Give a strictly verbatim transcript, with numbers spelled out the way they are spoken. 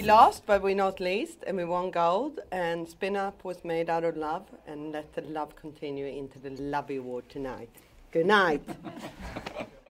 We lost, but we're not least, and we won gold. And Spinnup was made out of love, and let the love continue into the Lovie Award tonight. Good night.